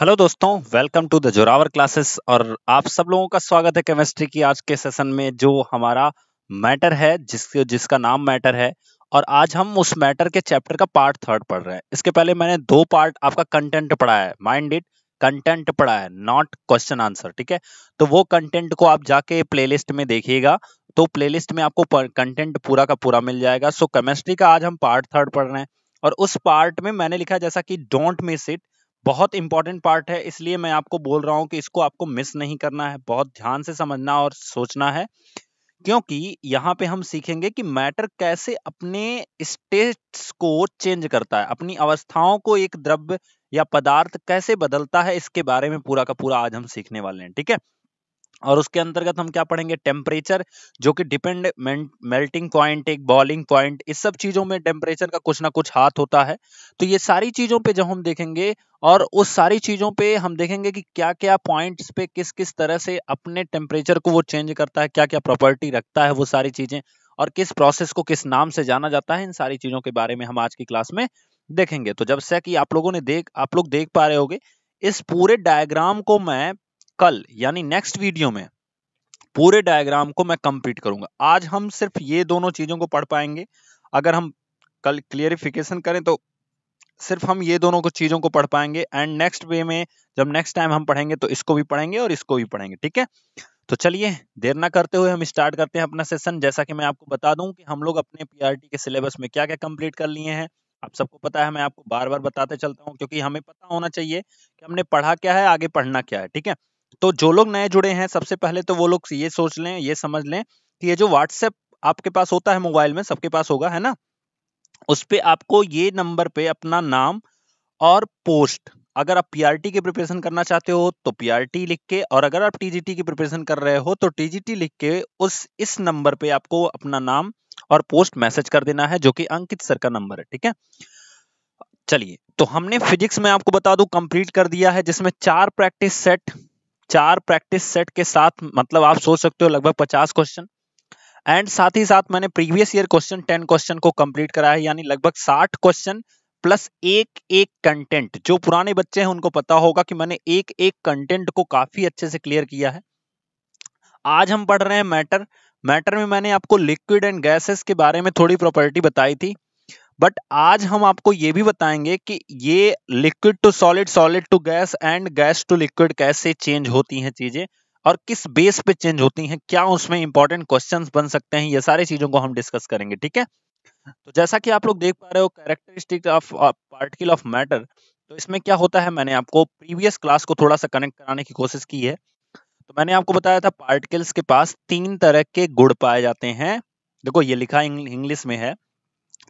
Hello दोस्तों, welcome to the Zorawar classes. और आप सब लोगों का स्वागत है केमिस्ट्री की आज के सेशन में, जो हमारा मैटर है, जिसका नाम मैटर है। और आज हम उस मैटर के चैप्टर का पार्ट थर्ड पढ़ रहे हैं। इसके पहले मैंने दो पार्ट आपका कंटेंट पढ़ा है, माइंड इट, कंटेंट पढ़ा है, नॉट क्वेश्चन आंसर। ठीक है, तो वो कंटेंट को आप जाके प्लेलिस्ट में देखिएगा, तो प्लेलिस्ट में आपको कंटेंट पूरा का पूरा मिल जाएगा। सो केमिस्ट्री का आज हम पार्ट थर्ड पढ़ रहे हैं और उस पार्ट में मैंने लिखा जैसा कि डोंट मिस इट, बहुत इंपॉर्टेंट पार्ट है, इसलिए मैं आपको बोल रहा हूं कि इसको आपको मिस नहीं करना है, बहुत ध्यान से समझना और सोचना है, क्योंकि यहाँ पे हम सीखेंगे कि मैटर कैसे अपने स्टेट्स को चेंज करता है, अपनी अवस्थाओं को एक द्रव्य या पदार्थ कैसे बदलता है, इसके बारे में पूरा का पूरा आज हम सीखने वाले हैं। ठीक है, और उसके अंतर्गत हम क्या पढ़ेंगे, टेम्परेचर, जो कि डिपेंड, मेल्टिंग पॉइंट, एक बॉइलिंग पॉइंट, इस सब चीजों में टेम्परेचर का कुछ ना कुछ हाथ होता है। तो ये सारी चीजों पे जब हम देखेंगे और उस सारी चीजों पे हम देखेंगे कि क्या क्या पॉइंट्स पे किस किस तरह से अपने टेम्परेचर को वो चेंज करता है, क्या क्या प्रॉपर्टी रखता है वो सारी चीजें, और किस प्रोसेस को किस नाम से जाना जाता है, इन सारी चीजों के बारे में हम आज की क्लास में देखेंगे। तो जब से कि आप लोग देख पा रहे होगे, इस पूरे डायग्राम को मैं कल यानी नेक्स्ट वीडियो में पूरे डायग्राम को मैं कंप्लीट करूंगा। आज हम सिर्फ ये दोनों चीजों को पढ़ पाएंगे। अगर हम कल क्लियरिफिकेशन करें तो सिर्फ हम ये दोनों चीजों को पढ़ पाएंगे, एंड नेक्स्ट वे में जब नेक्स्ट टाइम हम पढ़ेंगे तो इसको भी पढ़ेंगे और इसको भी पढ़ेंगे। ठीक है, तो चलिए देर ना करते हुए हम स्टार्ट करते हैं अपना सेशन। जैसा कि मैं आपको बता दूं कि हम लोग अपने पीआरटी के सिलेबस में क्या क्या कंप्लीट कर लिए हैं, आप सबको पता है, मैं आपको बार बार बताते चलता हूँ, क्योंकि हमें पता होना चाहिए कि हमने पढ़ा क्या है, आगे पढ़ना क्या है। ठीक है, तो जो लोग नए जुड़े हैं, सबसे पहले तो वो लोग ये सोच लें, ये समझ लें कि ये जो व्हाट्सएप आपके पास होता है, मोबाइल में सबके पास होगा, है ना, उस पे आपको ये नंबर पे अपना नाम और पोस्ट, अगर आप पीआरटी की प्रिपरेशन करना चाहते हो तो पीआरटी लिख के, और अगर आप टीजीटी की प्रिपरेशन कर रहे हो तो टीजीटी लिख के इस नंबर पे आपको अपना नाम और पोस्ट मैसेज कर देना है, जो कि अंकित सर का नंबर है। ठीक है, चलिए, तो हमने फिजिक्स में आपको बता दूं कंप्लीट कर दिया है, जिसमें चार प्रैक्टिस सेट के साथ, मतलब आप सोच सकते हो लगभग 50 क्वेश्चन, एंड साथ ही साथ मैंने प्रीवियस ईयर क्वेश्चन 10 क्वेश्चन को कंप्लीट करा है, यानी लगभग 60 क्वेश्चन प्लस एक कंटेंट। जो पुराने बच्चे हैं उनको पता होगा कि मैंने एक कंटेंट को काफी अच्छे से क्लियर किया है। आज हम पढ़ रहे हैं मैटर में मैंने आपको लिक्विड एंड गैसेस के बारे में थोड़ी प्रॉपर्टी बताई थी, बट आज हम आपको ये भी बताएंगे कि ये liquid to solid, solid to gas and gas to liquid कैसे चेंज होती हैं चीजें, और किस बेस पे चेंज होती हैं, क्या उसमें इंपॉर्टेंट क्वेश्चंस बन सकते हैं, ये सारी चीजों को हम डिस्कस करेंगे। ठीक है, तो जैसा कि आप लोग देख पा रहे हो, characteristic of particle of matter, तो इसमें क्या होता है, मैंने आपको प्रीवियस क्लास को थोड़ा सा कनेक्ट कराने की कोशिश की है। तो मैंने आपको बताया था पार्टिकल्स के पास 3 तरह के गुण पाए जाते हैं। देखो ये लिखा इंग्लिश में है,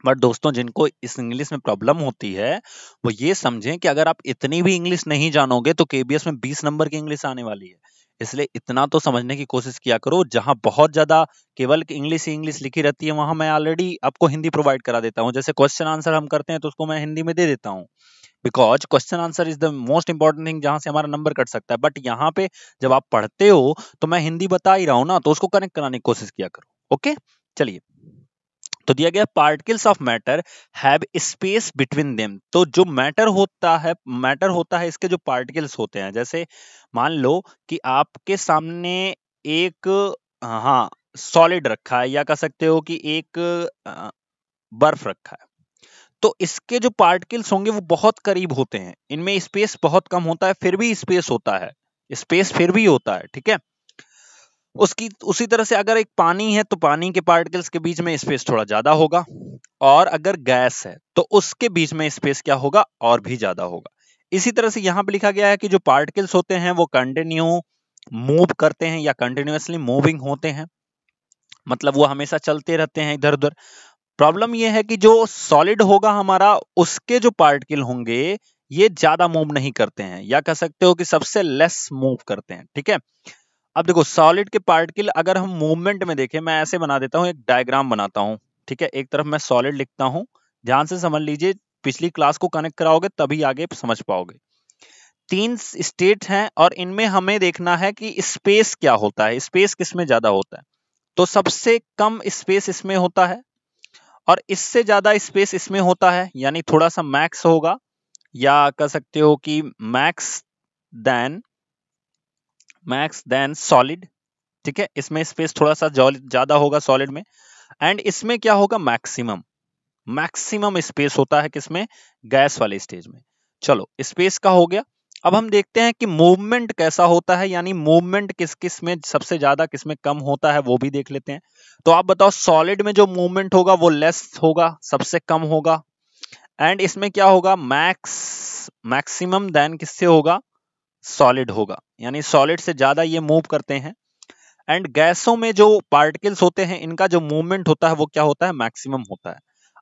बट दोस्तों जिनको इस इंग्लिश में प्रॉब्लम होती है वो ये समझें कि अगर आप इतनी भी इंग्लिश नहीं जानोगे तो केबीएस में 20 नंबर की इंग्लिश आने वाली है, इसलिए इतना तो समझने की कोशिश किया करो। जहां बहुत ज्यादा केवल इंग्लिश ही इंग्लिश लिखी रहती है, वहां मैं ऑलरेडी आपको हिंदी प्रोवाइड करा देता हूँ। जैसे क्वेश्चन आंसर हम करते हैं तो उसको मैं हिंदी में दे देता हूँ, because question answer is the most important thing, जहां से हमारा नंबर कट सकता है। बट यहाँ पे जब आप पढ़ते हो तो मैं हिंदी बता ही रहा हूँ ना, तो उसको कनेक्ट कराने की कोशिश किया करो। ओके, चलिए, तो दिया गया particles of matter have space between them. तो जो मैटर होता है इसके जो पार्टिकल्स होते हैं, जैसे मान लो कि आपके सामने एक सॉलिड रखा है, या कह सकते हो कि एक बर्फ रखा है, तो इसके जो पार्टिकल्स होंगे वो बहुत करीब होते हैं, इनमें स्पेस बहुत कम होता है, फिर भी स्पेस होता है, स्पेस फिर भी होता है। ठीक है, उसी तरह से अगर एक पानी है तो पानी के पार्टिकल्स के बीच में स्पेस थोड़ा ज्यादा होगा, और अगर गैस है तो उसके बीच में स्पेस क्या होगा, और भी ज्यादा होगा। इसी तरह से यहाँ पे लिखा गया है कि जो पार्टिकल्स होते हैं वो कंटिन्यू मूव करते हैं, या कंटिन्यूअसली मूविंग होते हैं, मतलब वो हमेशा चलते रहते हैं इधर उधर। प्रॉब्लम यह है कि जो सॉलिड होगा हमारा, उसके जो पार्टिकल होंगे ये ज्यादा मूव नहीं करते हैं, या कह सकते हो कि सबसे लेस मूव करते हैं। ठीक है, अब देखो सॉलिड के पार्टिकल अगर हम मूवमेंट में देखें, मैं ऐसे बना देता हूं, एक डायग्राम बनाता हूं। ठीक है, एक तरफ मैं सॉलिड लिखता हूं, ध्यान से समझ लीजिए, पिछली क्लास को कनेक्ट कराओगे तभी आगे समझ पाओगे। 3 स्टेट हैं और इनमें हमें देखना है कि स्पेस क्या होता है, स्पेस किसमें ज्यादा होता है, तो सबसे कम स्पेस इसमें होता है, और इससे ज्यादा स्पेस इसमें होता है, यानी थोड़ा सा मैक्स होगा, या कह सकते हो कि max then max then solid, ठीक है, इसमें स्पेस थोड़ा सा ज्यादा होगा सॉलिड में, एंड इसमें क्या होगा मैक्सिमम, मैक्सिमम स्पेस होता है किसमें, गैस वाले स्टेज में। चलो स्पेस का हो गया, अब हम देखते हैं कि मूवमेंट कैसा होता है, यानी मूवमेंट किस किस में सबसे ज्यादा किस में कम होता है वो भी देख लेते हैं। तो आप बताओ सॉलिड में जो मूवमेंट होगा वो लेस होगा, सबसे कम होगा, एंड इसमें क्या होगा मैक्सिमम देन किससे होगा, सॉलिड होगा, यानी सॉलिड से ज्यादा ये मूव करते हैं। एंड गैसों में जो पार्टिकल्स होते हैं इनका जो मूवमेंट होता है वो क्या होता है, मैक्सिमम होता है।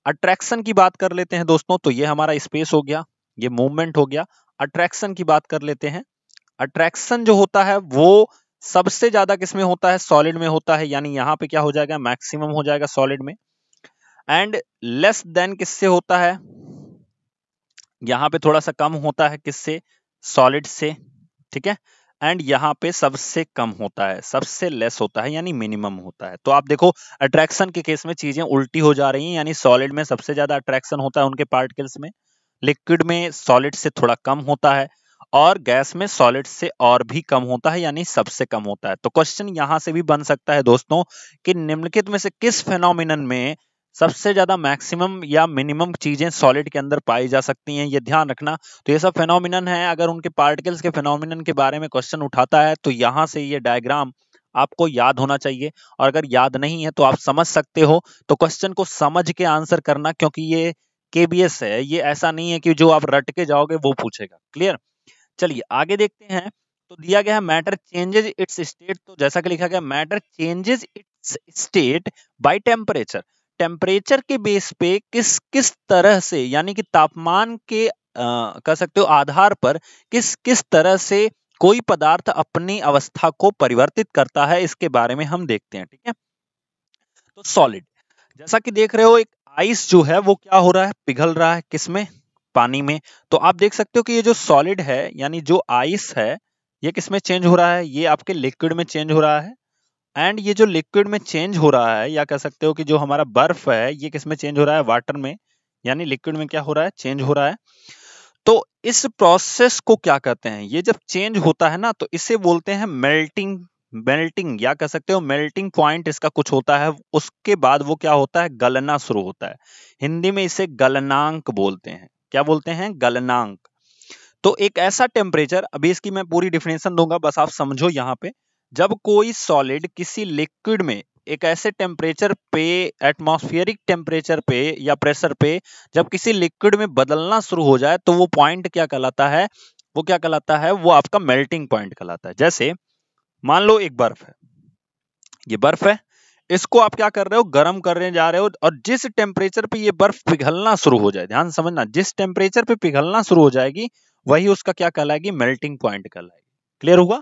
अट्रैक्शन की बात कर लेते हैं दोस्तों, तो ये हमारा स्पेस हो गया, ये मूवमेंट हो गया। अट्रैक्शन की बात कर लेते हैं, अट्रैक्शन जो होता है वो सबसे ज्यादा किसमें होता है, सॉलिड में होता है, यानी यहाँ पे क्या हो जाएगा मैक्सिमम हो जाएगा सॉलिड में। एंड लेस देन किससे होता है, यहाँ पे थोड़ा सा कम होता है किससे, सॉलिड से, ठीक है, एंड यहाँ पे सबसे कम होता है, सबसे लेस होता है, यानी मिनिमम होता है। तो आप देखो अट्रैक्शन के केस में चीजें उल्टी हो जा रही हैं, यानी सॉलिड में सबसे ज्यादा अट्रैक्शन होता है उनके पार्टिकल्स में, लिक्विड में सॉलिड से थोड़ा कम होता है, और गैस में सॉलिड से और भी कम होता है, यानी सबसे कम होता है। तो क्वेश्चन यहाँ से भी बन सकता है दोस्तों कि निम्नलिखित में से किस फेनोमिनन में सबसे ज्यादा मैक्सिमम या मिनिमम चीजें सॉलिड के अंदर पाई जा सकती हैं, ये ध्यान रखना। तो ये सब फेनोमिनन है, अगर उनके पार्टिकल्स के फेनोमिनन के बारे में क्वेश्चन उठाता है तो यहाँ से ये डायग्राम आपको याद होना चाहिए, और अगर याद नहीं है तो आप समझ सकते हो, तो क्वेश्चन को समझ के आंसर करना, क्योंकि ये केबीएस है, ये ऐसा नहीं है कि जो आप रट के जाओगे वो पूछेगा। क्लियर, चलिए आगे देखते हैं। तो दिया गया है मैटर चेंजेस इट्स स्टेट, तो जैसा कि लिखा गया matter changes its state by temperature, temperature के बेस पे किस किस तरह से, यानी कि तापमान के कह सकते हो आधार पर किस किस तरह से कोई पदार्थ अपनी अवस्था को परिवर्तित करता है, इसके बारे में हम देखते हैं, ठीक है। तो सॉलिड जैसा कि देख रहे हो एक आइस जो है वो क्या हो रहा है, पिघल रहा है किसमें, पानी में। तो आप देख सकते हो कि ये जो सॉलिड है यानी जो आइस है ये किसमें चेंज हो रहा है, ये आपके लिक्विड में चेंज हो रहा है, एंड ये जो लिक्विड में चेंज हो रहा है या कह सकते हो कि जो हमारा बर्फ है ये किसमें चेंज हो रहा है, वाटर में, यानी लिक्विड में क्या हो रहा है, चेंज हो रहा है। तो इस प्रोसेस को क्या कहते हैं, ये जब चेंज होता है ना तो इसे बोलते हैं मेल्टिंग, मेल्टिंग या कह सकते हो मेल्टिंग पॉइंट इसका कुछ होता है, उसके बाद वो क्या होता है, गलना शुरू होता है। हिंदी में इसे गलनांक बोलते हैं, क्या बोलते हैं, गलनांक। तो एक ऐसा टेम्परेचर, अभी इसकी मैं पूरी डिफिनेशन दूंगा, बस आप समझो यहाँ पे, जब कोई सॉलिड किसी लिक्विड में एक ऐसे टेम्परेचर पे, एटमॉस्फेरिक टेम्परेचर पे या प्रेशर पे जब किसी लिक्विड में बदलना शुरू हो जाए तो वो पॉइंट क्या कहलाता है, वो क्या कहलाता है, वो आपका मेल्टिंग पॉइंट कहलाता है। जैसे मान लो एक बर्फ है, ये बर्फ है, इसको आप क्या कर रहे हो, गर्म करने जा रहे हो, और जिस टेम्परेचर पे ये बर्फ पिघलना शुरू हो जाए, ध्यान समझना, जिस टेम्परेचर पे पिघलना शुरू हो जाएगी वही उसका क्या कहलाएगी, मेल्टिंग पॉइंट कहलाएगी। क्लियर हुआ।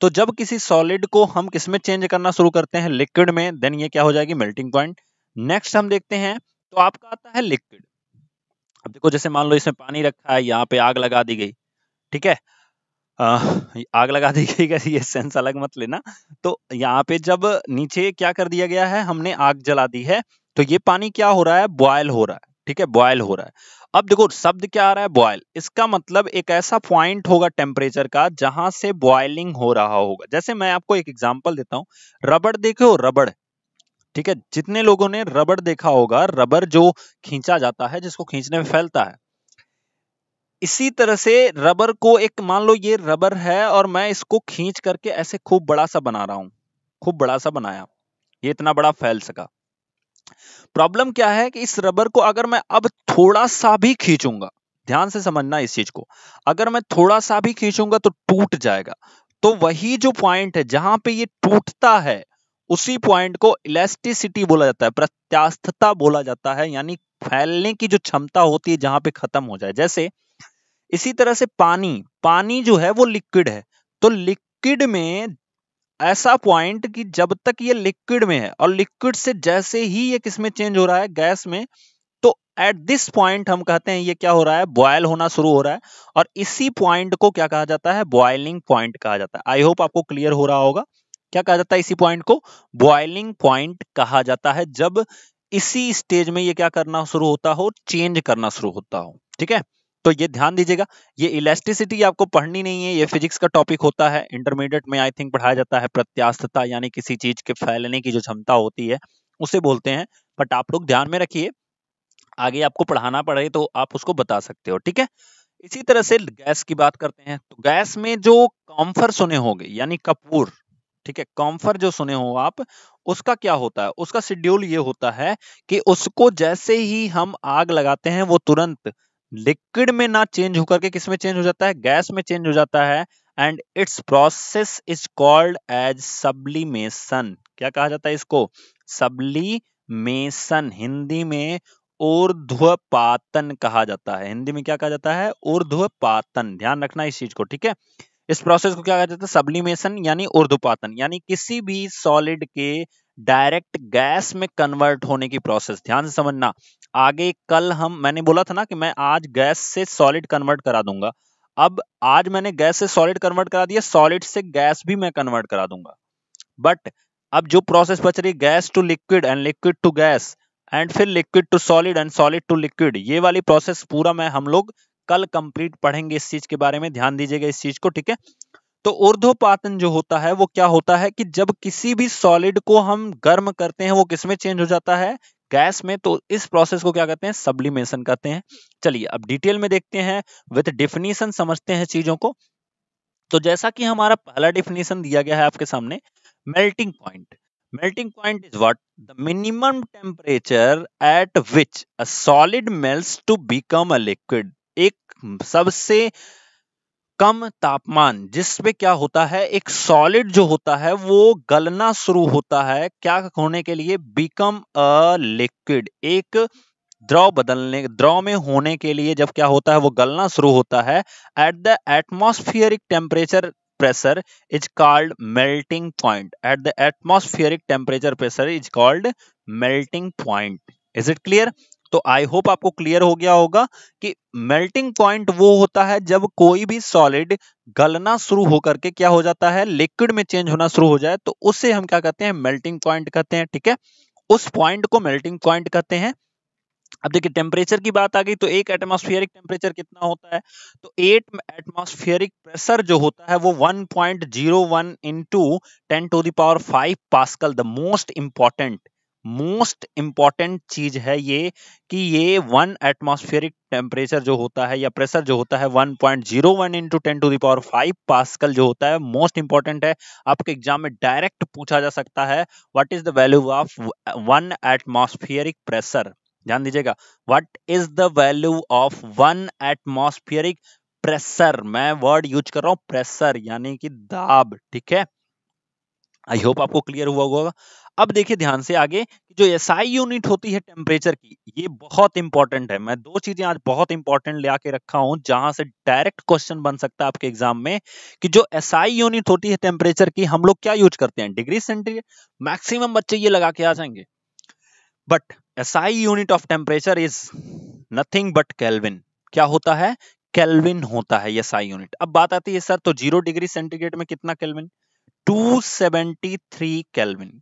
तो जब किसी सॉलिड को हम किसमें चेंज करना शुरू करते हैं, लिक्विड में, देन ये क्या हो जाएगी, मेल्टिंग पॉइंट। नेक्स्ट हम देखते हैं, तो आपका आता है लिक्विड। अब देखो जैसे मान लो इसमें पानी रखा है, यहाँ पे आग लगा दी गई, ठीक है, आग लगा दी गई, ये सेंस अलग मत लेना। तो यहाँ पे जब नीचे क्या कर दिया गया है, हमने आग जला दी है, तो ये पानी क्या हो रहा है, बॉयल हो रहा है, ठीक है, बॉयल हो रहा है। अब देखो शब्द क्या आ रहा है, बॉयल, इसका मतलब एक ऐसा पॉइंट होगा टेम्परेचर का जहां से बॉयलिंग हो रहा होगा। जैसे मैं आपको एक एग्जांपल देता हूँ, रबड़ देखो, रबड़, ठीक है, जितने लोगों ने रबड़ देखा होगा, रबड़ जो खींचा जाता है, जिसको खींचने में फैलता है, इसी तरह से रबर को एक, मान लो ये रबर है और मैं इसको खींच करके ऐसे खूब बड़ा सा बना रहा हूं, खूब बड़ा सा बनाया, ये इतना बड़ा फैल सका। प्रॉब्लम क्या है कि इस रबर को अगर मैं अब थोड़ा सा भी खींचूंगा, ध्यान से समझना इस चीज को, अगर मैं थोड़ा सा भी खींचूंगा तो टूट जाएगा। तो वही जो पॉइंट है जहां पे ये टूटता है उसी पॉइंट को इलास्टिसिटी बोला जाता है, प्रत्यास्थता बोला जाता है, यानी फैलने की जो क्षमता होती है जहां पे खत्म हो जाए। जैसे इसी तरह से पानी, पानी जो है वो लिक्विड है, तो लिक्विड में ऐसा पॉइंट कि जब तक ये लिक्विड में है और लिक्विड से जैसे ही ये किसमें चेंज हो रहा है, गैस में, तो एट दिस पॉइंट हम कहते हैं ये क्या हो रहा है, बॉयल होना शुरू हो रहा है, और इसी पॉइंट को क्या कहा जाता है, बॉयलिंग पॉइंट कहा जाता है। आई होप आपको क्लियर हो रहा होगा, क्या कहा जाता है इसी पॉइंट को, बॉयलिंग पॉइंट कहा जाता है, जब इसी स्टेज में ये क्या करना शुरू होता हो, चेंज करना शुरू होता हो, ठीक है। तो ये ध्यान दीजिएगा, ये इलास्टिसिटी आपको पढ़नी नहीं है, ये फिजिक्स का टॉपिक होता है। इंटरमीडिएट में आई थिंक पढ़ाया जाता है प्रत्यास्थता, यानी किसी चीज के फैलने की जो क्षमता होती है उसे बोलते हैं। बट आप लोग ध्यान में रखिए, आगे आपको पढ़ाना पड़े तो आप उसको बता सकते हो, ठीक है। इसी तरह से गैस की बात करते हैं, तो गैस में जो कॉम्फर सुने होंगे यानी कपूर, ठीक है, कॉम्फर जो सुने हो आप, उसका क्या होता है, उसका शेड्यूल ये होता है कि उसको जैसे ही हम आग लगाते हैं वो तुरंत लिक्विड में ना चेंज होकर के किस में चेंज हो जाता है, गैस में चेंज हो जाता है। And its process is called as sublimation. क्या कहा जाता है इसको? सब्लिमेशन। हिंदी में ऊर्ध्वपातन कहा जाता है। हिंदी में क्या कहा जाता है? ऊर्ध्वपातन। ध्यान रखना इस चीज को, ठीक है। इस प्रोसेस को क्या कहा जाता है? सब्लिमेशन यानी ऊर्ध्वपातन, यानी किसी भी सॉलिड के डायरेक्ट गैस में कन्वर्ट होने की प्रोसेस। ध्यान से समझना, आगे कल हम, मैंने बोला था ना कि मैं आज गैस से सॉलिड कन्वर्ट करा दूंगा। अब आज मैंने गैस से सॉलिड कन्वर्ट करा दिया, सॉलिड से गैस भी मैं कन्वर्ट करा दूंगा। बट अब जो प्रोसेस बच रही, gas to liquid and liquid to gas and फिर liquid to solid and solid to liquid, ये वाली प्रोसेस पूरा मैं, हम लोग कल कंप्लीट पढ़ेंगे। इस चीज के बारे में ध्यान दीजिएगा इस चीज को, ठीक है। तो ऊर्ध्वपातन जो होता है वो क्या होता है कि जब किसी भी सॉलिड को हम गर्म करते हैं वो किसमें चेंज हो जाता है? गैस में। तो इस प्रोसेस को क्या कहते हैं? सब्लिमेशन कहते हैं। चलिए अब डिटेल में देखते हैं, विद डेफिनेशन समझते हैं चीजों को। तो जैसा कि हमारा पहला डेफिनेशन दिया गया है आपके सामने, melting point. Melting point is what? The minimum temperature at which a solid melts to become a liquid. एक सबसे कम तापमान जिसपे क्या होता है, एक सॉलिड जो होता है वो गलना शुरू होता है, क्या होने के लिए? Become a liquid. एक द्रव बदलने, द्रव में होने के लिए जब क्या होता है वो गलना शुरू होता है, at the atmospheric temperature pressure is called melting point. At the atmospheric temperature pressure is called melting point. Is it clear? तो आई होप आपको क्लियर हो गया होगा कि मेल्टिंग पॉइंट वो होता है जब कोई भी सॉलिड गलना शुरू होकर के क्या हो जाता है, लिक्विड में चेंज होना शुरू हो जाए, तो उसे हम क्या कहते हैं? मेल्टिंग पॉइंट कहते हैं, ठीक है। उस पॉइंट को मेल्टिंग पॉइंट कहते हैं। अब देखिए टेम्परेचर की बात आ गई, तो एक एटमॉस्फेरिक टेम्परेचर कितना होता है? तो 8 एटमॉस्फेरिक प्रेशर जो होता है वो 1.01 into 10⁵ pascal. The most important चीज है ये कि ये 1 एटमॉस्फेरिक टेम्परेचर जो होता है या प्रेशर जो होता है 1.01 इंटू 10⁵ पास्कल जो होता है, मोस्ट इंपॉर्टेंट है। आपके एग्जाम में डायरेक्ट पूछा जा सकता है, what is the value of 1 atmospheric pressure. ध्यान दीजिएगा, what is the value of 1 atmospheric pressure. मैं वर्ड यूज कर रहा हूँ प्रेशर, यानी कि दाब, ठीक है। आई होप आपको क्लियर हुआ होगा। अब देखिए ध्यान से आगे, जो एसआई यूनिट होती है टेम्परेचर की, ये बहुत इंपॉर्टेंट है। मैं दो चीजें आज बहुत इंपॉर्टेंट ले आके रखा हूं, जहां से डायरेक्ट क्वेश्चन बन सकता है आपके एग्जाम में, कि जो एसआई यूनिट होती है टेम्परेचर की, हम लोग क्या यूज करते हैं? Degree centigrade. मैक्सिमम बच्चे ये लगा के आ जाएंगे, but SI unit of temperature is nothing but kelvin. क्या होता है? केल्विन होता है एसआई यूनिट। अब बात आती है, सर तो 0 डिग्री सेंटीग्रेड में कितना केल्विन? 273 केल्विन।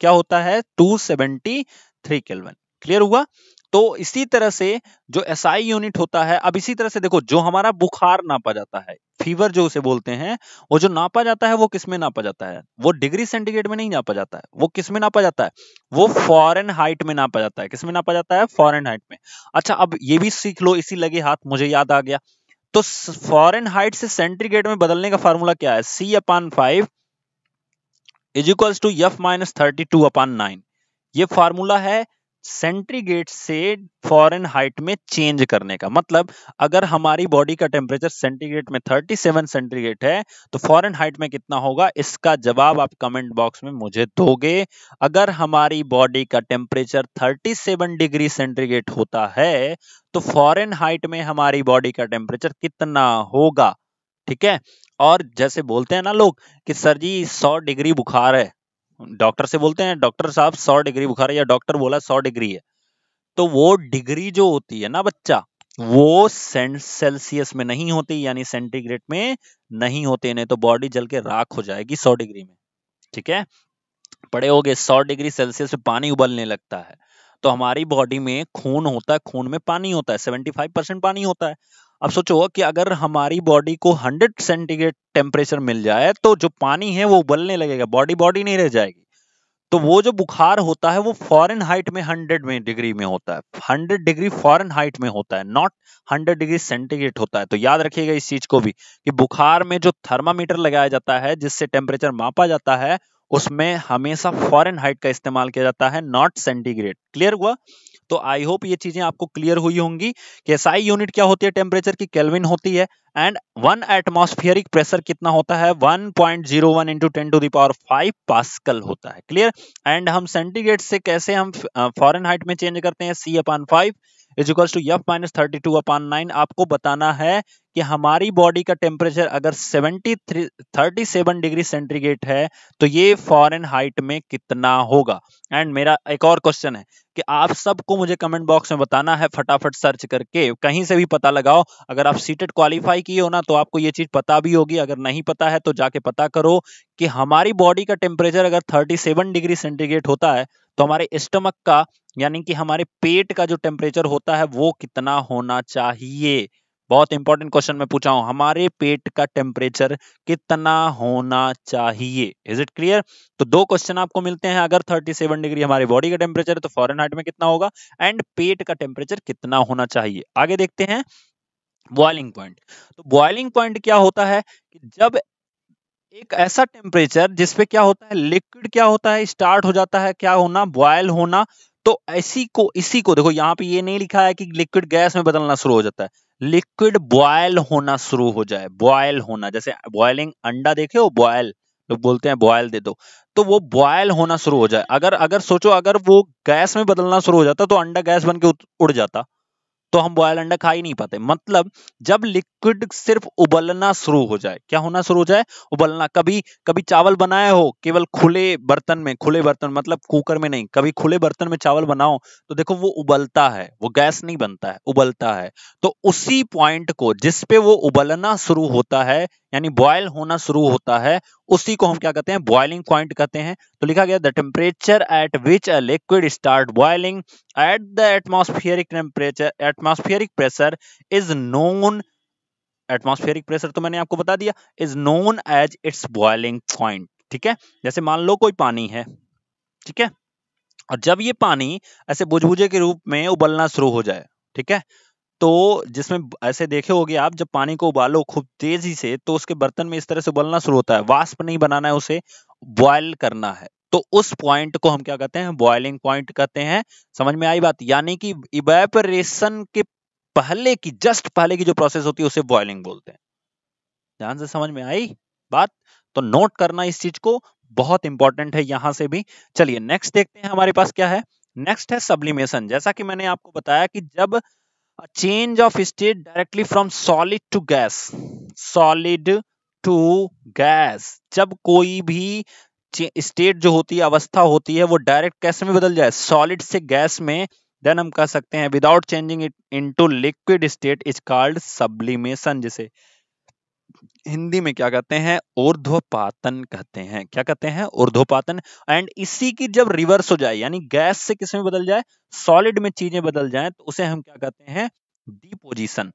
क्या होता है? 273 केल्विन। क्लियर हुआ? तो इसी तरह से जो एसआई यूनिट होता है, अब इसी तरह से देखो, जो हमारा बुखार नापा जाता है, फीवर जो उसे बोलते हैं, वो जो नापा जाता है वो किसमें नापा जाता है? वो डिग्री सेंटीग्रेड में नहीं नापा जाता है, वो किसमें नापा जाता है? वो फॉरेनहाइट में नापा जाता है। किसमें नापा जाता है? फॉरेनहाइट में। अच्छा, अब ये भी सीख लो, इसी लगे हाथ, मुझे याद आ गया। तो फॉरेनहाइट से सेंटीग्रेड में बदलने का फॉर्मूला क्या है? C/5 is equal to F - 32/9। ये फार्मूला है सेंटीग्रेड से फॉरेनहाइट में चेंज करने का। मतलब अगर हमारी बॉडी का टेम्परेचर सेंटीग्रेड में 37 सेंटीग्रेड है तो फॉरेनहाइट में कितना होगा? इसका जवाब आप कमेंट बॉक्स में मुझे दोगे। अगर हमारी बॉडी का टेम्परेचर 37 डिग्री सेंटीग्रेड होता है तो फॉरेनहाइट में हमारी बॉडी का टेम्परेचर कितना होगा? ठीक है। और जैसे बोलते हैं ना लोग कि सर जी 100 डिग्री बुखार है, डॉक्टर से बोलते हैं डॉक्टर साहब 100 डिग्री बुखार है, या डॉक्टर बोला 100 डिग्री है, तो वो डिग्री जो होती है ना बच्चा, वो सेल्सियस में नहीं होती, यानी सेंटीग्रेड में नहीं होते, नहीं तो बॉडी जल के राख हो जाएगी 100 डिग्री में। ठीक है, पड़े हो गए। 100 डिग्री सेल्सियस में पानी उबलने लगता है, तो हमारी बॉडी में खून होता है, खून में पानी होता है, 75% पानी होता है। अब सोचो कि अगर हमारी बॉडी को 100 सेंटीग्रेड टेम्परेचर मिल जाए तो जो पानी है वो उबलने लगेगा, बॉडी नहीं रह जाएगी। तो वो जो बुखार होता है वो फॉरेन हाइट में 100 डिग्री में होता है, 100 डिग्री फॉरेन हाइट में होता है, नॉट 100 डिग्री सेंटीग्रेड होता है। तो याद रखिएगा इस चीज को भी कि बुखार में जो थर्मामीटर लगाया जाता है जिससे टेम्परेचर मापा जाता है उसमें हमेशा फॉरेन हाइट का इस्तेमाल किया जाता है, नॉट सेंटीग्रेड। क्लियर हुआ? तो आई होप ये चीजें आपको क्लियर हुई होंगी कि एसआई यूनिट क्या होती है टेम्परेचर की, केल्विन होती है। एंड 1 एटमॉस्फेरिक प्रेशर कितना होता है, 1.01 इंटू 10⁵ पास्कल होता है। क्लियर? एंड हम सेंटीग्रेड से कैसे हम फॉरेन हाइट में चेंज करते हैं, C/5 = F - 32/9। आपको बताना है कि हमारी बॉडी का टेम्परेचर अगर 37 डिग्री सेंटीग्रेड है तो ये फॉरेन हाइट में कितना होगा। एंड मेरा एक और क्वेश्चन है कि आप सबको मुझे कमेंट बॉक्स में बताना है, फटाफट सर्च करके कहीं से भी पता लगाओ। अगर आप सीटेट क्वालिफाई किए हो ना तो आपको ये चीज पता भी होगी, अगर नहीं पता है तो जाके पता करो कि हमारी बॉडी का टेम्परेचर अगर 37 डिग्री सेंटीग्रेड होता है तो हमारे स्टमक का यानी कि हमारे पेट का जो टेम्परेचर होता है वो कितना होना चाहिए। बहुत इंपॉर्टेंट क्वेश्चन मैं पूछा हूं, हमारे पेट का टेम्परेचर कितना होना चाहिए। Is it clear? तो दो क्वेश्चन आपको मिलते हैं, अगर 37 डिग्री हमारी बॉडी का टेम्परेचर है तो फॉरेन हाइट में कितना होगा, एंड पेट का टेम्परेचर कितना होना चाहिए। आगे देखते हैं बॉइलिंग पॉइंट। तो बॉइलिंग पॉइंट क्या होता है कि जब एक ऐसा टेम्परेचर जिसपे क्या होता है लिक्विड क्या होता है स्टार्ट हो जाता है क्या होना, बॉयल होना। तो इसी को देखो यहाँ पे ये नहीं लिखा है कि लिक्विड गैस में बदलना शुरू हो जाता है, लिक्विड बॉयल होना शुरू हो जाए, बॉयल होना। जैसे बॉयलिंग अंडा देखे हो, बॉयल लोग बोलते हैं बॉयल दे दो, तो वो बॉयल होना शुरू हो जाए। अगर सोचो अगर वो गैस में बदलना शुरू हो जाता तो अंडा गैस बन के उड़ जाता, तो हम बॉयल अंडा खा ही नहीं पाते। मतलब जब लिक्विड सिर्फ उबलना शुरू हो जाए, क्या होना शुरू हो जाए, उबलना। कभी कभी चावल बनाए हो केवल खुले बर्तन मतलब कुकर में नहीं, कभी खुले बर्तन में चावल बनाओ तो देखो वो उबलता है, वो गैस नहीं बनता है, उबलता है। तो उसी पॉइंट को जिसपे वो उबलना शुरू होता है यानी बॉयल होना शुरू होता है उसी को हम क्या कहते हैं, बॉइलिंग पॉइंट कहते हैं। तो लिखा गया the temperature at which a liquid start boiling at the atmospheric temperature, atmospheric pressure is known, atmospheric pressure तो मैंने आपको बता दिया, is known as its boiling point. ठीक है, जैसे मान लो कोई पानी है, ठीक है, और जब ये पानी ऐसे बुझबुझे के रूप में उबलना शुरू हो जाए, ठीक है, तो जिसमें ऐसे देखे होगे आप, जब पानी को उबालो खूब तेजी से तो उसके बर्तन में इस तरह से उबलना शुरू होता है, वाष्प नहीं बनाना है, उसे बॉयल करना है। तो उस पॉइंट को हम क्या कहते हैं, बॉइलिंग पॉइंट कहते हैं। समझ में आई बात? यानी कि इवेपोरेशन के पहले की, जस्ट पहले की जो प्रोसेस होती है उसे बॉइलिंग बोलते हैं। ध्यान से समझ में आई बात? तो नोट करना इस चीज को, बहुत इंपॉर्टेंट है यहां से भी। चलिए नेक्स्ट देखते हैं हमारे पास क्या है। नेक्स्ट है सब्लिमेशन। जैसा कि मैंने आपको बताया कि जब change of state directly from solid to gas, जब कोई भी स्टेट जो होती है, अवस्था होती है, वो डायरेक्ट कैसे में बदल जाए, सॉलिड से गैस में, देन हम कह सकते हैं without changing it into liquid state is called sublimation, जिसे हिंदी में क्या कहते हैं, ऊर्ध्वपातन कहते हैं। क्या कहते हैं, ऊर्ध्वपातन। एंड इसी की जब रिवर्स हो जाए यानी गैस से किस में बदल जाए, सॉलिड में चीजें बदल जाए, तो उसे हम क्या कहते हैं, डिपोजिशन।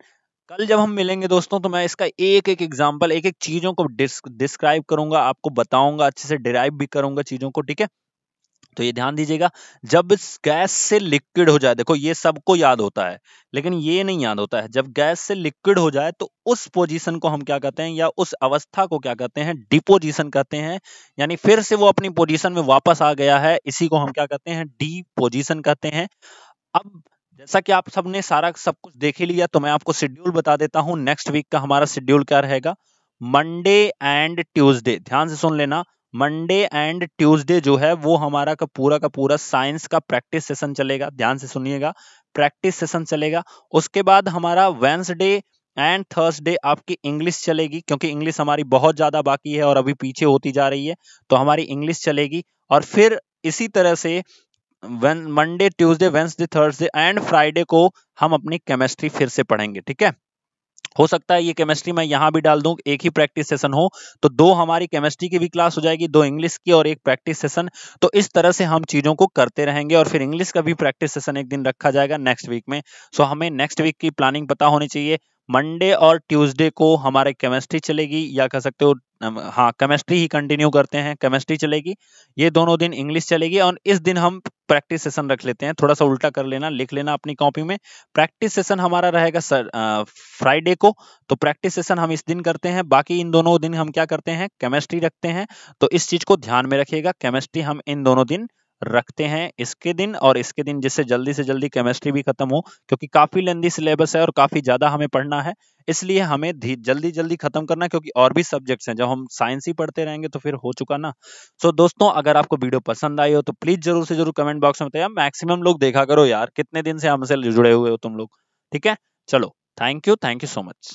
कल जब हम मिलेंगे दोस्तों तो मैं इसका एक एग्जांपल, एक चीजों को डिस्क्राइब करूंगा, आपको बताऊंगा, अच्छे से डिराइव भी करूंगा चीजों को। ठीक है, तो ये ध्यान दीजिएगा, जब गैस से लिक्विड हो जाए, देखो ये सबको याद होता है लेकिन ये नहीं याद होता है, जब गैस से लिक्विड हो जाए तो उस पोजीशन को हम क्या कहते हैं या उस अवस्था को क्या कहते हैं, डिपोजिशन कहते हैं। यानी फिर से वो अपनी पोजीशन में वापस आ गया है, इसी को हम क्या कहते हैं, डिपोजिशन कहते हैं। अब जैसा कि आप सबने सारा सब कुछ देख ही लिया तो मैं आपको शेड्यूल बता देता हूँ। नेक्स्ट वीक का हमारा शेड्यूल क्या रहेगा, मंडे एंड ट्यूजडे, ध्यान से सुन लेना, मंडे एंड ट्यूसडे जो है वो हमारा का पूरा साइंस का प्रैक्टिस सेशन चलेगा। ध्यान से सुनिएगा, प्रैक्टिस सेशन चलेगा। उसके बाद हमारा वेडनेसडे एंड थर्सडे आपकी इंग्लिश चलेगी, क्योंकि इंग्लिश हमारी बहुत ज्यादा बाकी है और अभी पीछे होती जा रही है, तो हमारी इंग्लिश चलेगी। और फिर इसी तरह से Monday Tuesday Wednesday Thursday and Friday को हम अपनी केमिस्ट्री फिर से पढ़ेंगे। ठीक है, हो सकता है ये केमिस्ट्री मैं यहाँ भी डाल दूं, एक ही प्रैक्टिस सेशन हो, तो दो हमारी केमिस्ट्री की भी क्लास हो जाएगी, दो इंग्लिश की और एक प्रैक्टिस सेशन। तो इस तरह से हम चीजों को करते रहेंगे और फिर इंग्लिश का भी प्रैक्टिस सेशन एक दिन रखा जाएगा नेक्स्ट वीक में। सो हमें नेक्स्ट वीक की प्लानिंग पता होनी चाहिए। मंडे और ट्यूसडे को हमारे केमिस्ट्री चलेगी, या कह सकते हो हाँ केमिस्ट्री ही कंटिन्यू करते हैं, केमिस्ट्री चलेगी। ये दोनों दिन इंग्लिश चलेगी और इस दिन हम प्रैक्टिस सेशन रख लेते हैं। थोड़ा सा उल्टा कर लेना, लिख लेना अपनी कॉपी में। प्रैक्टिस सेशन हमारा रहेगा सर फ्राइडे को, तो प्रैक्टिस सेशन हम इस दिन करते हैं। बाकी इन दोनों दिन हम क्या करते हैं, केमिस्ट्री रखते हैं। तो इस चीज को ध्यान में रखिएगा, केमिस्ट्री हम इन दोनों दिन रखते हैं, इसके दिन और इसके दिन, जिससे जल्दी से जल्दी केमिस्ट्री भी खत्म हो, क्योंकि काफी लेंदी सिलेबस है और काफी ज्यादा हमें पढ़ना है, इसलिए हमें जल्दी जल्दी खत्म करना है, क्योंकि और भी सब्जेक्ट्स हैं। जब हम साइंस ही पढ़ते रहेंगे तो फिर हो चुका ना। सो दोस्तों, अगर आपको वीडियो पसंद आई हो तो प्लीज जरूर से जरूर कमेंट बॉक्स में बताइए। मैक्सिमम लोग देखा करो यार, कितने दिन से हमसे जुड़े हुए हो तुम लोग। ठीक है, चलो, थैंक यू सो मच।